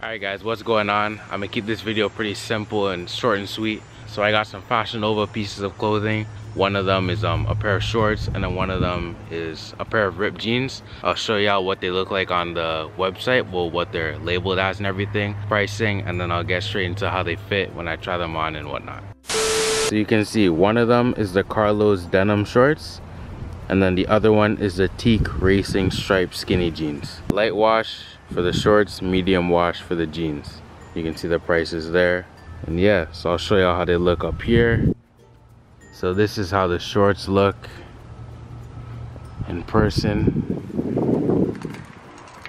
Alright guys, what's going on? I'm gonna keep this video pretty simple and short and sweet. So I got some Fashion Nova pieces of clothing. One of them is a pair of shorts, and then one of them is a pair of ripped jeans. I'll show y'all what they look like on the website, well, what they're labeled as and everything, pricing, and then I'll get straight into how they fit when I try them on and whatnot. So you can see one of them is the Carlos denim shorts, and then the other one is the Teak racing striped skinny jeans. Light wash for the shorts, medium wash for the jeans. You can see the prices there. And yeah, so I'll show y'all how they look up here. So this is how the shorts look in person.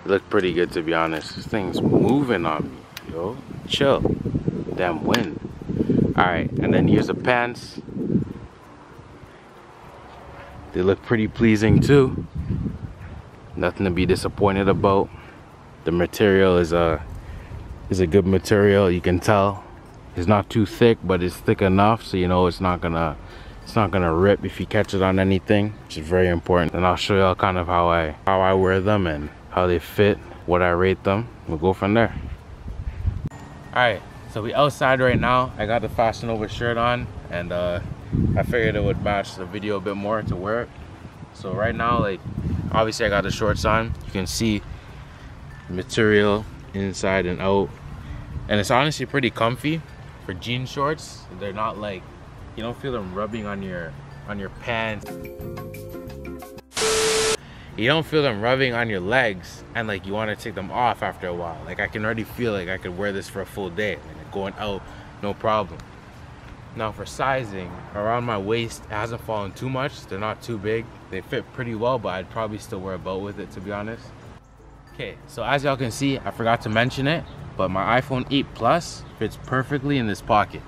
They look pretty good, to be honest. This thing's moving on me, yo. Chill. Damn wind. Alright, and then here's the pants. They look pretty pleasing too. Nothing to be disappointed about. The material is a good material, you can tell. It's not too thick, but it's thick enough so you know it's not gonna rip if you catch it on anything, which is very important. And I'll show y'all kind of how I wear them and how they fit, what I rate them. We'll go from there. Alright, so we outside right now. I got the Fashion Nova shirt on, and I figured it would match the video a bit more to wear it. So right now, like, obviously I got the shorts on. You can see the material inside and out, and it's honestly pretty comfy. For jean shorts, they're not like, you don't feel them rubbing on your pants. You don't feel them rubbing on your legs, and like you want to take them off after a while. Like I can already feel like I could wear this for a full day, like going out, no problem. Now for sizing, around my waist, it hasn't fallen too much. They're not too big. They fit pretty well, but I'd probably still wear a belt with it, to be honest. Okay, so as y'all can see, I forgot to mention it, but my iPhone 8 Plus fits perfectly in this pocket.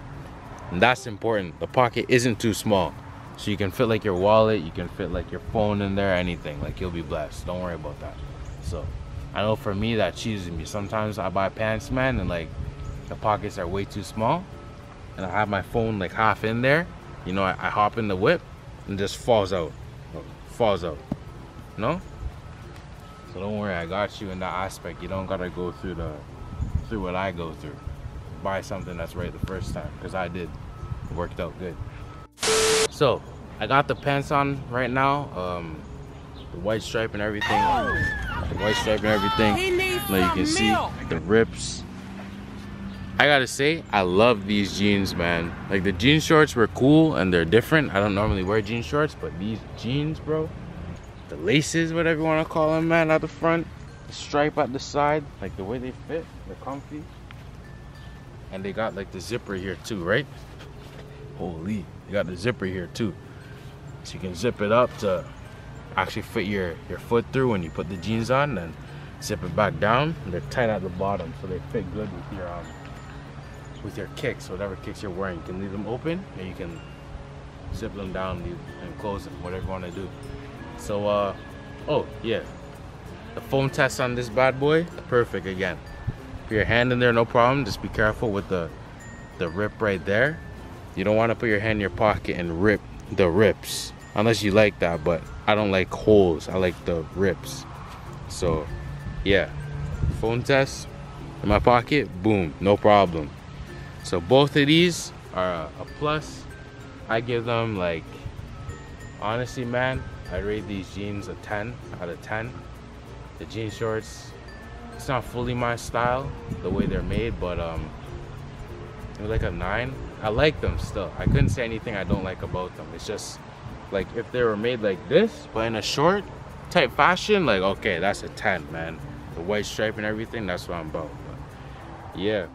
And that's important. The pocket isn't too small. So you can fit like your wallet, you can fit like your phone in there, anything. Like, you'll be blessed. Don't worry about that. So I know for me, that cheeses me. Sometimes I buy pants, man, and like the pockets are way too small. And I have my phone like half in there. You know, I hop in the whip and just falls out. Falls out. No? So don't worry, I got you in that aspect. You don't gotta go through through what I go through. Buy something that's right the first time, because I did. It worked out good. So I got the pants on right now, the white stripe and everything. Like you can see the rips. I gotta say, I love these jeans, man. Like, the jean shorts were cool and they're different. I don't normally wear jean shorts, but these jeans, bro, the laces, whatever you want to call them, man, at the front, stripe at the side, like the way they fit, they're comfy, and they got like the zipper here too, right? Holy, you got the zipper here too, so you can zip it up to actually fit your foot through when you put the jeans on, then zip it back down, and they're tight at the bottom, so they fit good with your kicks, whatever kicks you're wearing. You can leave them open, and you can zip them down and close them, whatever you want to do. So oh yeah, the foam test on this bad boy, perfect again. Put your hand in there, no problem. Just be careful with the rip right there. You don't want to put your hand in your pocket and rip the rips, unless you like that, but I don't like holes. I like the rips. So yeah, foam test in my pocket, boom, no problem. So both of these are a plus. I give them, like, honestly, man, I rate these jeans a 10 out of 10. The jean shorts, it's not fully my style the way they're made, but they're like a 9. I like them still. I couldn't say anything I don't like about them. It's just like, if they were made like this but in a short type fashion, like, okay, that's a 10, man. The white stripe and everything, that's what I'm about. But yeah.